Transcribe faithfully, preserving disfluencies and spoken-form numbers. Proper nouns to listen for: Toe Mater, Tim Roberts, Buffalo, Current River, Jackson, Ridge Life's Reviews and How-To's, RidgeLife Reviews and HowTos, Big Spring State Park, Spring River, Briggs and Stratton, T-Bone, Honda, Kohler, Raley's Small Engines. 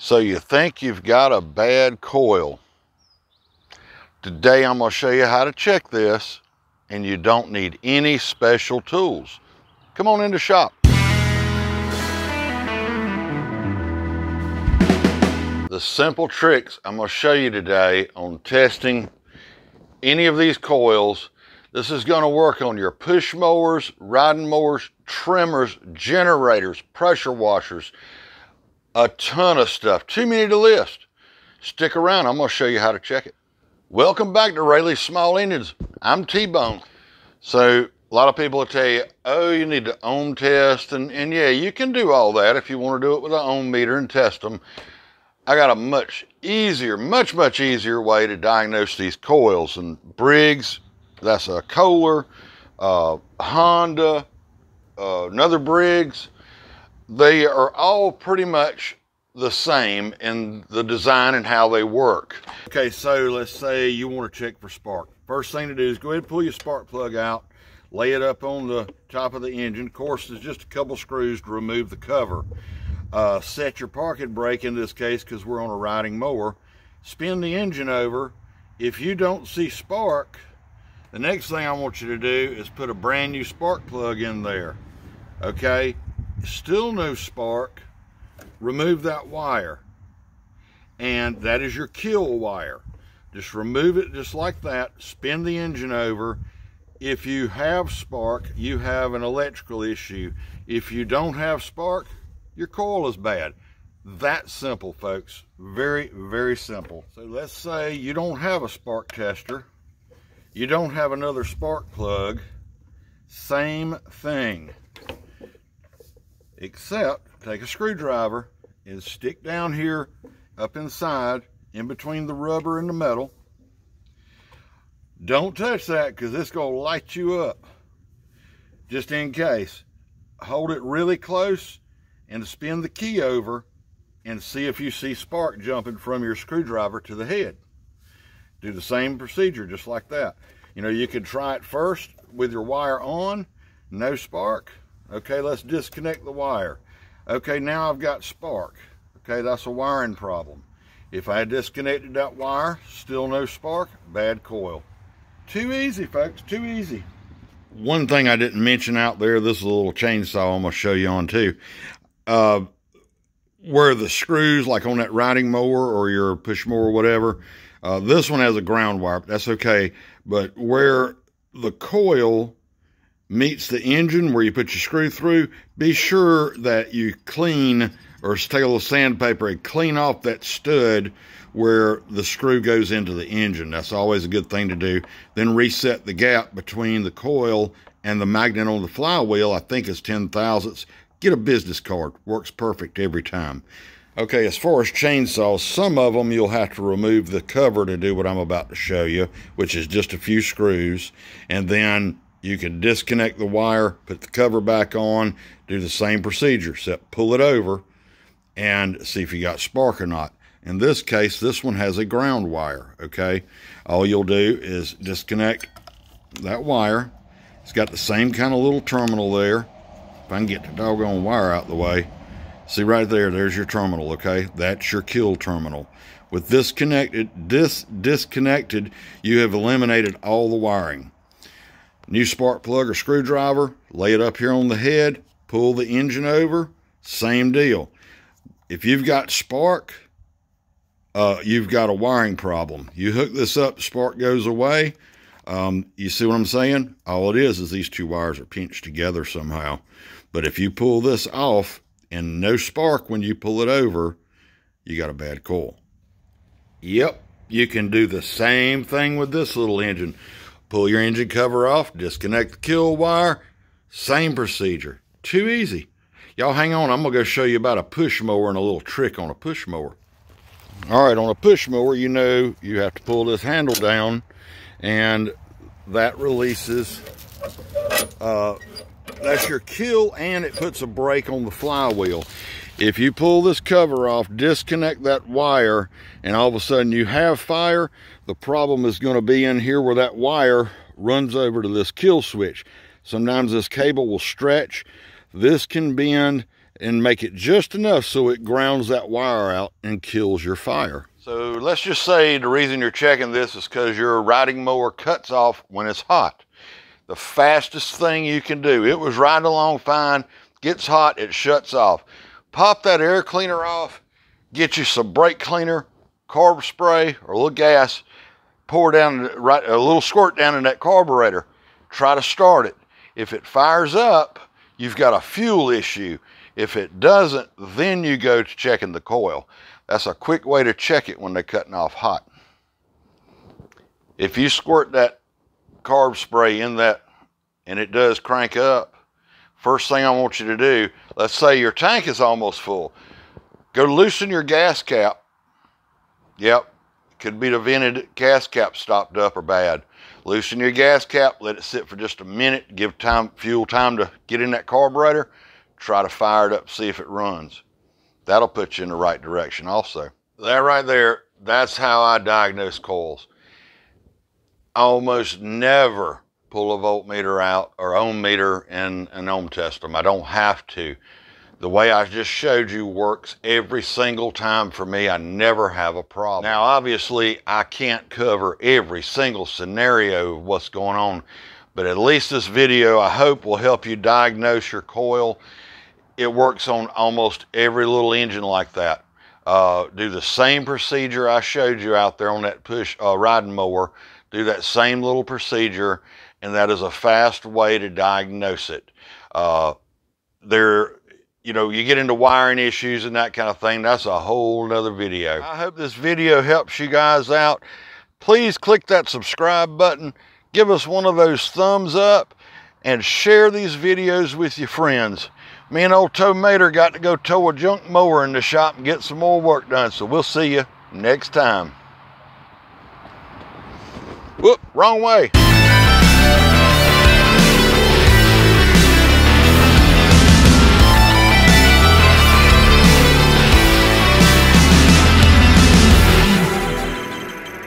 So you think you've got a bad coil. Today I'm going to show you how to check this, and you don't need any special tools. Come on in the shop. The simple tricks I'm going to show you today on testing any of these coils. This is going to work on your push mowers, riding mowers, trimmers, generators, pressure washers, a ton of stuff. Too many to list. Stick around. I'm going to show you how to check it. Welcome back to Raley's Small Engines. I'm T-Bone. So a lot of people will tell you, oh, you need to ohm test. And, and yeah, you can do all that if you want to do it with an ohm meter and test them. I got a much easier, much, much easier way to diagnose these coils. And Briggs, that's a Kohler, uh, Honda, uh, another Briggs. They are all pretty much the same in the design and how they work. Okay, so let's say you want to check for spark. First thing to do is go ahead and pull your spark plug out, lay it up on the top of the engine. Of course, there's just a couple screws to remove the cover. Uh, set your parking brake in this case because we're on a riding mower. Spin the engine over. If you don't see spark, the next thing I want you to do is put a brand new spark plug in there. Okay, still no spark. Remove that wire, and that is your kill wire. Just remove it just like that. Spin the engine over. If you have spark, you have an electrical issue. If you don't have spark, your coil is bad. That simple, folks. Very, very simple. So let's say you don't have a spark tester. You don't have another spark plug. Same thing. Except take a screwdriver and stick down here up inside in between the rubber and the metal. Don't touch that because it's going to light you up. Just in case, hold it really close and spin the key over and see if you see spark jumping from your screwdriver to the head. Do the same procedure just like that. You know, you could try it first with your wire on, no spark. Okay, let's disconnect the wire. Okay, now I've got spark. Okay, that's a wiring problem. If I disconnected that wire, still no spark, bad coil. Too easy, folks, too easy. One thing I didn't mention out there, this is a little chainsaw I'm gonna show you on too. Uh, where the screws, like on that riding mower or your push mower or whatever, uh, this one has a ground wire, but that's okay. But where the coil meets the engine, where you put your screw through, be sure that you clean or take a little sandpaper and clean off that stud where the screw goes into the engine. That's always a good thing to do. Then reset the gap between the coil and the magnet on the flywheel. I think it's ten thousandths. Get a business card. Works perfect every time. Okay, as far as chainsaws, some of them you'll have to remove the cover to do what I'm about to show you, which is just a few screws. And then you can disconnect the wire, put the cover back on, do the same procedure, except pull it over and see if you got spark or not. In this case, this one has a ground wire, okay? All you'll do is disconnect that wire. It's got the same kind of little terminal there. If I can get the doggone wire out of the way. See right there, there's your terminal, okay? That's your kill terminal. With this connected, this disconnected, you have eliminated all the wiring. New spark plug or screwdriver, lay it up here on the head, pull the engine over, same deal. If you've got spark, uh, you've got a wiring problem. You hook this up, spark goes away. Um, you see what I'm saying? All it is is these two wires are pinched together somehow. But if you pull this off and no spark when you pull it over, you got a bad coil. Yep, you can do the same thing with this little engine. Pull your engine cover off, disconnect the kill wire, same procedure. Too easy. Y'all hang on, I'm gonna go show you about a push mower and a little trick on a push mower. All right, on a push mower, you know you have to pull this handle down and that releases, uh, that's your kill, and it puts a brake on the flywheel. If you pull this cover off, disconnect that wire, and all of a sudden you have fire, the problem is going to be in here where that wire runs over to this kill switch. Sometimes this cable will stretch. This can bend. and make it just enough so it grounds that wire out and kills your fire. So let's just say the reason you're checking this is because your riding mower cuts off when it's hot. The fastest thing you can do, it was riding along fine, gets hot, it shuts off. Pop that air cleaner off, get you some brake cleaner, carb spray, or a little gas, pour down right, a little squirt down in that carburetor, try to start it. If it fires up, you've got a fuel issue. If it doesn't, then you go to checking the coil. That's a quick way to check it when they're cutting off hot. If you squirt that carb spray in that and it does crank up, first thing I want you to do, let's say your tank is almost full, go loosen your gas cap. Yep, could be the vented gas cap stopped up or bad. Loosen your gas cap, let it sit for just a minute, give time, fuel time to get in that carburetor, try to fire it up, see if it runs. That'll put you in the right direction also. That right there, that's how I diagnose coils. I almost never pull a voltmeter out or ohm meter and, and ohm test them. I don't have to. The way I just showed you works every single time for me. I never have a problem. Now, obviously, I can't cover every single scenario of what's going on, but at least this video, I hope, will help you diagnose your coil. It works on almost every little engine like that. Uh, do the same procedure I showed you out there on that push uh, riding mower. Do that same little procedure, and that is a fast way to diagnose it. Uh, there. You know, you get into wiring issues and that kind of thing. That's a whole nother video. I hope this video helps you guys out. Please click that subscribe button. Give us one of those thumbs up and share these videos with your friends. Me and old Toe Mater got to go tow a junk mower in the shop and get some more work done. So we'll see you next time. Whoop, wrong way.